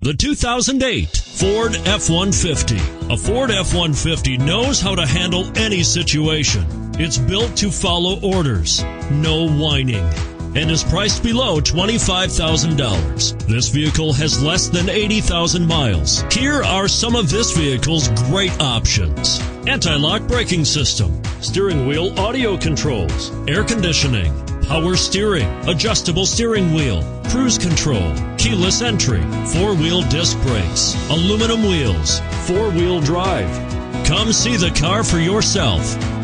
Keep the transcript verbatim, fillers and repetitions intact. The two thousand eight Ford F one fifty. A Ford F one fifty knows how to handle any situation. It's built to follow orders, no whining, and is priced below twenty-five thousand dollars. This vehicle has less than eighty thousand miles. Here are some of this vehicle's great options. Anti-lock braking system, steering wheel audio controls, air conditioning, power steering, adjustable steering wheel, cruise control, keyless entry, four-wheel disc brakes, aluminum wheels, four-wheel drive. Come see the car for yourself.